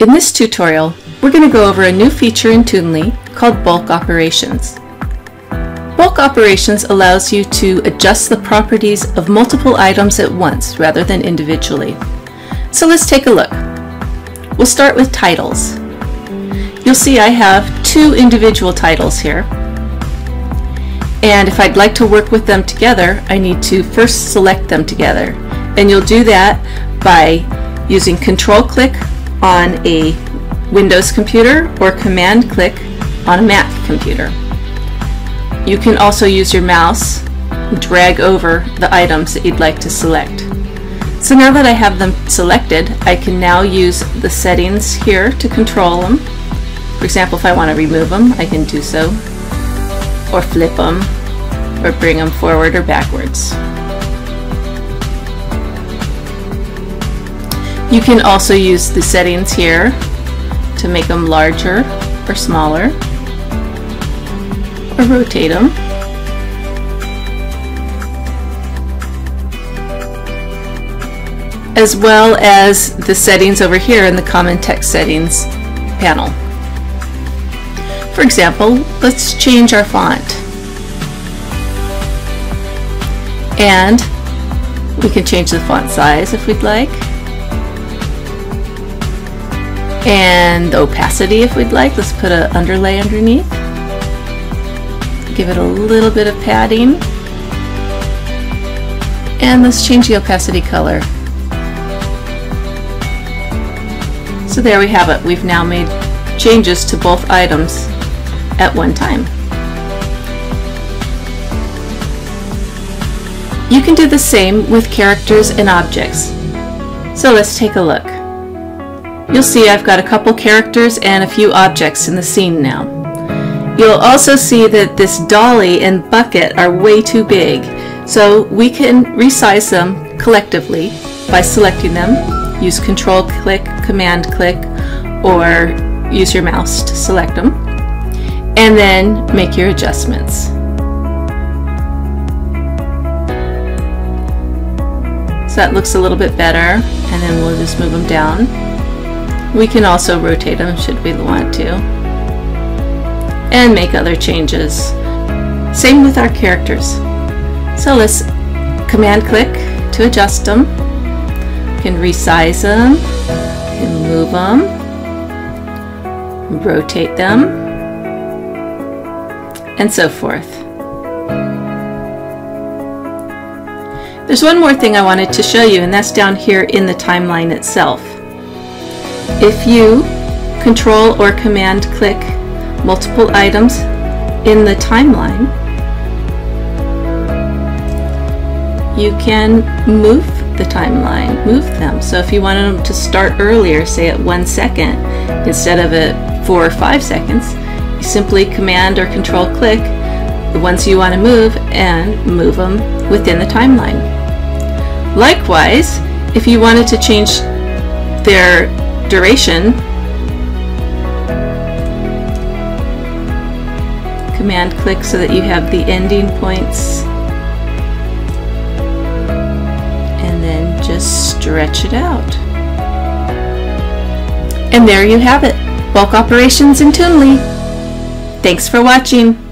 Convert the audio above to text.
In this tutorial, we're going to go over a new feature in Toonly called Bulk Operations. Bulk Operations allows you to adjust the properties of multiple items at once rather than individually. So let's take a look. We'll start with titles. You'll see I have two individual titles here. And if I'd like to work with them together, I need to first select them together. And you'll do that by using Control-click on a Windows computer or Command-click on a Mac computer. You can also use your mouse and drag over the items that you'd like to select. So now that I have them selected, I can now use the settings here to control them. For example, if I want to remove them, I can do so, or flip them, or bring them forward or backwards. You can also use the settings here to make them larger or smaller, or rotate them. As well as the settings over here in the Common Text Settings panel. For example, let's change our font. And we can change the font size if we'd like, and the opacity if we'd like. Let's put an underlay underneath. Give it a little bit of padding, and let's change the opacity color. So there we have it. We've now made changes to both items at one time. You can do the same with characters and objects. So let's take a look. You'll see I've got a couple characters and a few objects in the scene now. You'll also see that this dolly and bucket are way too big, so we can resize them collectively by selecting them. Use Control-click, Command-click, or use your mouse to select them, and then make your adjustments. So that looks a little bit better, and then we'll just move them down. We can also rotate them should we want to, and make other changes. Same with our characters. So let's Command click to adjust them. You can resize them, you can move them, rotate them, and so forth. There's one more thing I wanted to show you, and that's down here in the timeline itself. If you Control or Command click multiple items in the timeline, you can move the timeline, move them. So if you wanted them to start earlier, say at 1 second instead of at 4 or 5 seconds, you simply Command or Control click the ones you want to move and move them within the timeline. Likewise, if you wanted to change their duration, Command click so that you have the ending points, and then just stretch it out. And there you have it, Bulk Operations in Toonly. Thanks for watching.